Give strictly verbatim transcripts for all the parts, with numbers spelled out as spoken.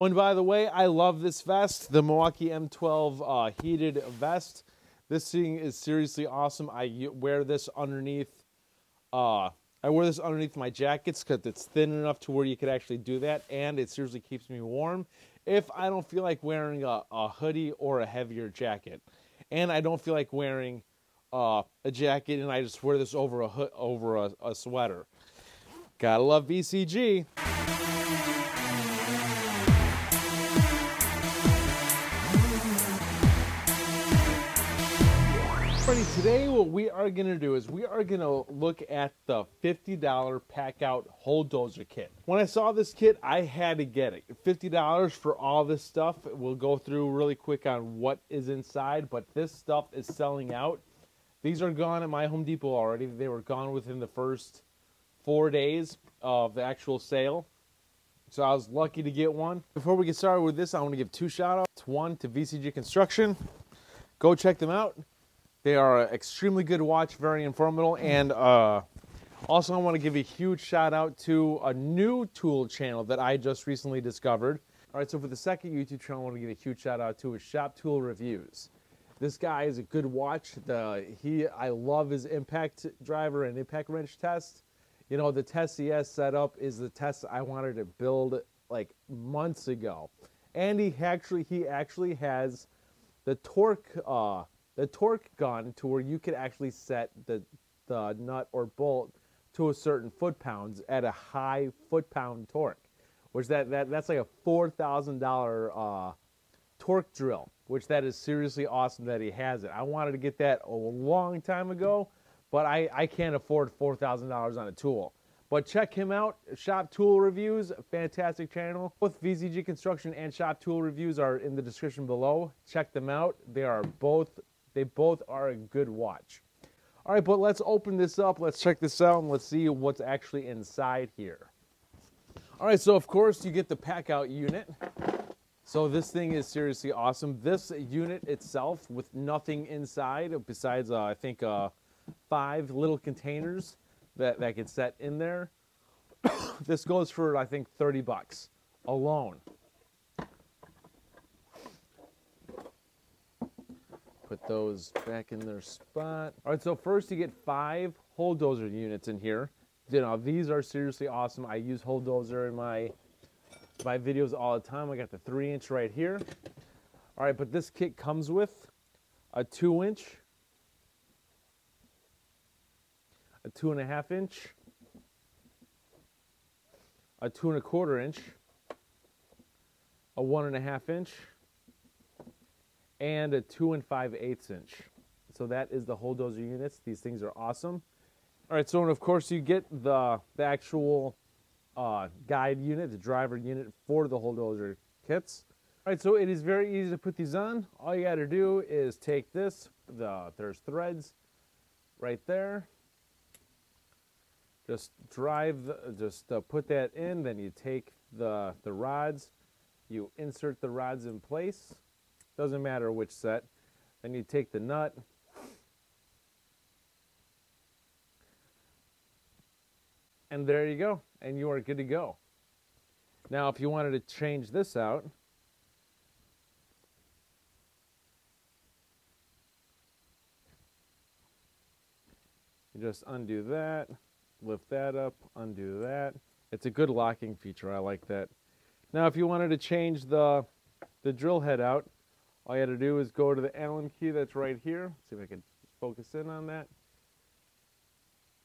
Oh, and by the way, I love this vest, the Milwaukee M twelve uh, heated vest. This thing is seriously awesome. I wear this underneath. Uh, I wear this underneath my jackets because it's thin enough to where you could actually do that, and it seriously keeps me warm if I don't feel like wearing a, a hoodie or a heavier jacket, and I don't feel like wearing uh, a jacket, and I just wear this over a hood, over a, a sweater. Gotta love V C G. Today what we are going to do is we are going to look at the fifty dollar Packout Hole Dozer kit. When I saw this kit, I had to get it. fifty dollars for all this stuff. We'll go through really quick on what is inside, but this stuff is selling out. These are gone at my Home Depot already. They were gone within the first four days of the actual sale. So I was lucky to get one. Before we get started with this, I want to give two shout outs. One to V C G Construction. Go check them out. They are an extremely good watch, very informative, and uh, also I want to give a huge shout out to a new tool channel that I just recently discovered. All right, so for the second YouTube channel I want to give a huge shout out to is Shop Tool Reviews. This guy is a good watch. The, he, I love his impact driver and impact wrench test. You know, the test he has set up is the test I wanted to build like months ago. And he actually, he actually has the torque uh, the torque gun to where you could actually set the, the nut or bolt to a certain foot-pounds at a high foot-pound torque, which that, that, that's like a four thousand dollar uh, torque drill, which that is seriously awesome that he has it. I wanted to get that a long time ago, but I, I can't afford four thousand dollars on a tool. But check him out, Shop Tool Reviews, fantastic channel. Both V C G Construction and Shop Tool Reviews are in the description below. Check them out. They are both They both are a good watch. All right, but let's open this up. Let's check this out and let's see what's actually inside here. All right, so of course you get the Packout unit. So this thing is seriously awesome. This unit itself with nothing inside besides uh, I think uh, five little containers that, that get set in there. This goes for I think thirty bucks alone. Put those back in their spot. All right, so first you get five Hole Dozer units in here. You know, these are seriously awesome. I use Hole Dozer in my, my videos all the time. I got the three inch right here. All right, but this kit comes with a two inch, a two and a half inch, a two and a quarter inch, a one and a half inch, and a two and five eighths inch. So that is the Hole Dozer units. These things are awesome. All right, so and of course you get the, the actual uh, guide unit, the driver unit for the Hole Dozer kits. All right, so it is very easy to put these on. All you gotta do is take this, the, there's threads right there. Just drive, the, just uh, put that in, then you take the, the rods, you insert the rods in place. Doesn't matter which set. Then you take the nut. And there you go. And you are good to go. Now, if you wanted to change this out, you just undo that, lift that up, undo that. It's a good locking feature. I like that. Now, if you wanted to change the, the drill head out, all you had to do is go to the Allen key that's right here. See if I can focus in on that.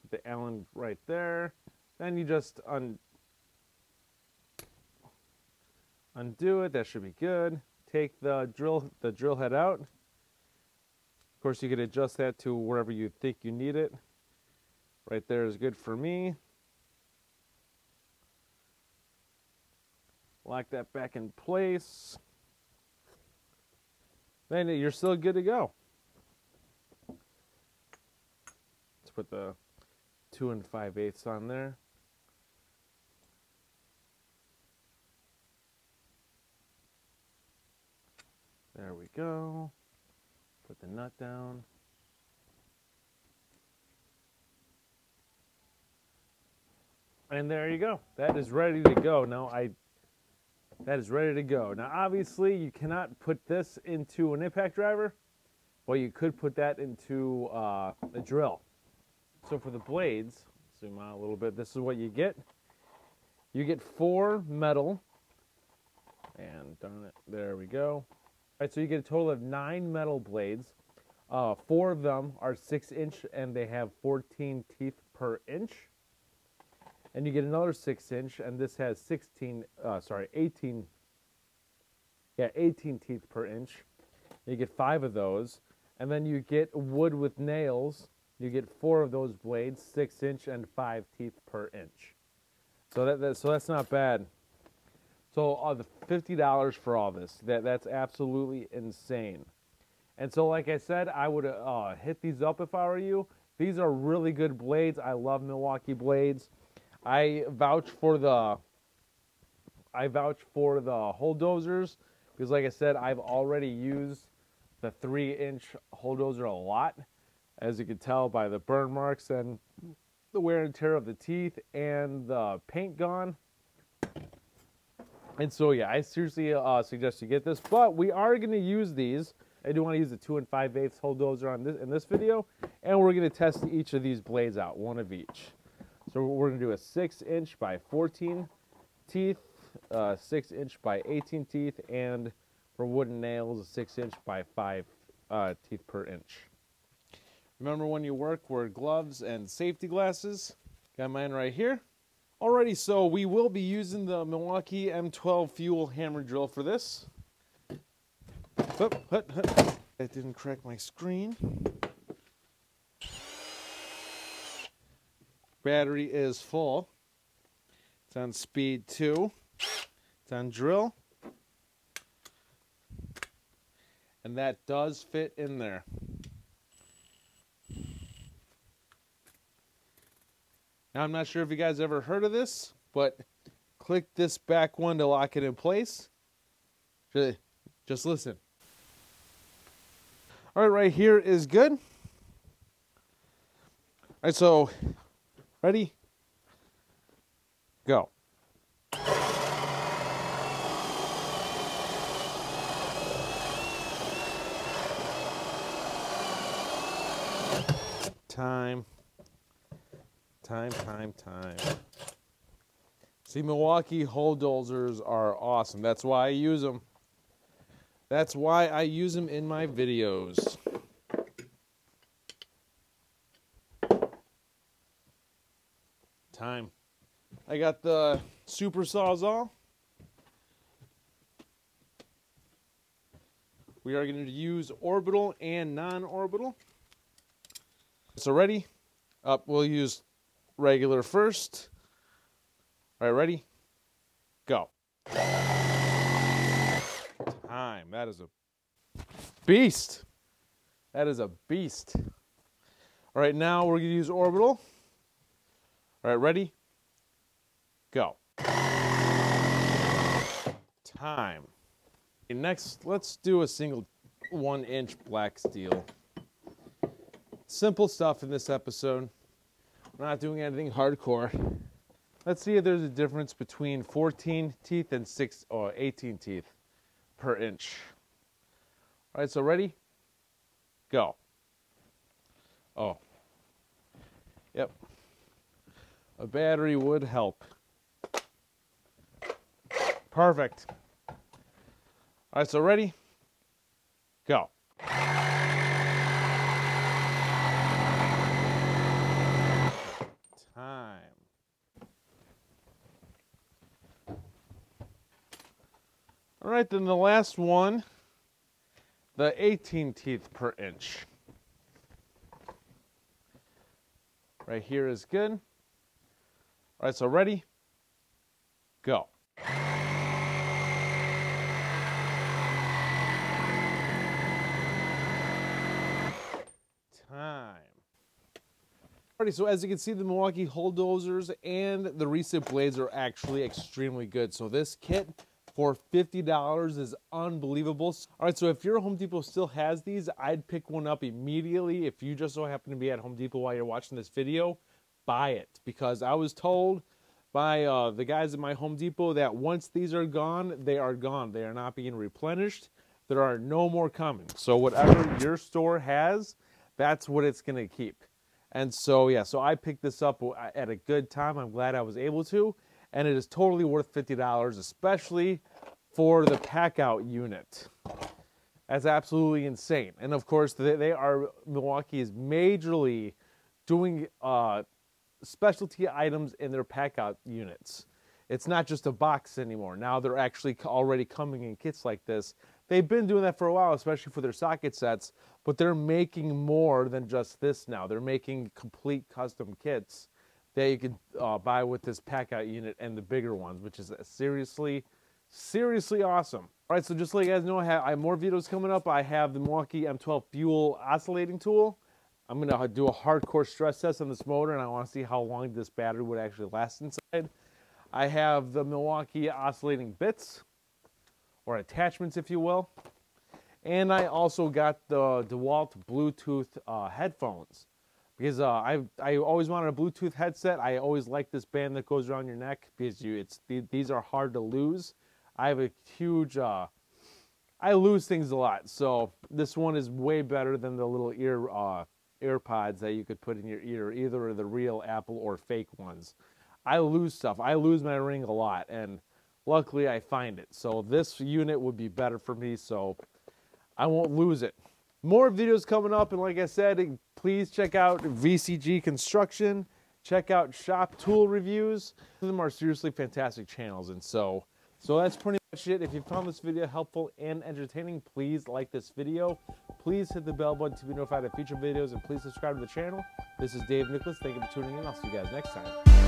Put the Allen right there. Then you just un undo it. That should be good. Take the drill the drill head out. Of course, you can adjust that to wherever you think you need it. Right there is good for me. Lock that back in place. Then you're still good to go. Let's put the two and five eighths on there. There we go. Put the nut down. And there you go. That is ready to go. Now I that is ready to go. Now obviously you cannot put this into an impact driver, but you could put that into uh, a drill. So for the blades, zoom out a little bit, this is what you get. You get four metal, and darn it, there we go. All right, so you get a total of nine metal blades. Uh, four of them are six inch and they have fourteen teeth per inch. And you get another six inch and this has sixteen, uh, sorry, eighteen, yeah, eighteen teeth per inch. You get five of those. And then you get wood with nails. You get four of those blades, six inch and five teeth per inch. So that, that so that's not bad. So uh, the fifty dollars for all this, that, that's absolutely insane. And so, like I said, I would uh, hit these up if I were you. These are really good blades. I love Milwaukee blades. I vouch for the, I vouch for the Hole Dozers because, like I said, I've already used the three-inch Hole Dozer a lot, as you can tell by the burn marks and the wear and tear of the teeth and the paint gone. And so, yeah, I seriously uh, suggest you get this. But we are going to use these. I do want to use the two and five eighths Hole Dozer on this in this video, and we're going to test each of these blades out, one of each. So we're going to do a six inch by fourteen teeth, uh, six inch by eighteen teeth, and for wooden nails, a six inch by five uh, teeth per inch. Remember, when you work, wear gloves and safety glasses. Got mine right here. Alrighty, so we will be using the Milwaukee M twelve Fuel hammer drill for this. Hup, hup, hup. That didn't crack my screen. Battery is full. It's on speed two. It's on drill. And that does fit in there. Now, I'm not sure if you guys ever heard of this, but click this back one to lock it in place. Just listen. All right, right here is good. All right, so ready? Go. Time. Time, time, time. See, Milwaukee Hole Dozers are awesome. That's why I use them. That's why I use them in my videos. Time. I got the Super Sawzall. We are going to use orbital and non-orbital. So ready? Up, we'll use regular first. All right, ready? Go. Time. That is a beast. That is a beast. All right, now we're going to use orbital. All right, ready? Go. Time. Okay, next, let's do a single one-inch black steel. Simple stuff in this episode. We're not doing anything hardcore. Let's see if there's a difference between fourteen teeth and six or eighteen teeth per inch. All right, so ready? Go. Oh. Yep. A battery would help. Perfect. All right, so ready? Go. Time. All right, then the last one, the eighteen teeth per inch. Right here is good. All right, so ready? Go. Time. Alrighty, so as you can see, the Milwaukee Hole Dozers and the recent blades are actually extremely good. So this kit for fifty dollars is unbelievable. All right, so if your Home Depot still has these, I'd pick one up immediately. If you just so happen to be at Home Depot while you're watching this video, buy it. Because I was told by uh, the guys at my Home Depot that once these are gone, they are gone. They are not being replenished. There are no more coming. So whatever your store has, that's what it's going to keep. And so, yeah, so I picked this up at a good time. I'm glad I was able to. And it is totally worth fifty dollars, especially for the Packout unit. That's absolutely insane. And of course, they, they are, Milwaukee is majorly doing uh, specialty items in their Packout units. It's not just a box anymore. Now they're actually already coming in kits like this. They've been doing that for a while, especially for their socket sets, but they're making more than just this now. They're making complete custom kits that you can uh, buy with this Packout unit and the bigger ones, which is seriously, seriously awesome. All right, so just to let you guys know, I have, I have more videos coming up. I have the Milwaukee M twelve Fuel oscillating tool. I'm gonna do a hardcore stress test on this motor, and I wanna see how long this battery would actually last inside. I have the Milwaukee oscillating bits, or attachments, if you will. And I also got the DeWalt Bluetooth uh, headphones, because uh, I I always wanted a Bluetooth headset. I always like this band that goes around your neck, because you it's these are hard to lose. I have a huge, uh, I lose things a lot, so this one is way better than the little ear uh, AirPods that you could put in your ear, either of the real Apple or fake ones. I lose stuff. I lose my ring a lot, and luckily I find it. So this unit would be better for me, so I won't lose it. More videos coming up, and like I said, please check out V C G Construction. Check out Shop Tool Reviews. Them are seriously fantastic channels, and so... So that's pretty much it. If you found this video helpful and entertaining, please like this video. Please hit the bell button to be notified of future videos, and please subscribe to the channel. This is Dave Nicklas. Thank you for tuning in. I'll see you guys next time.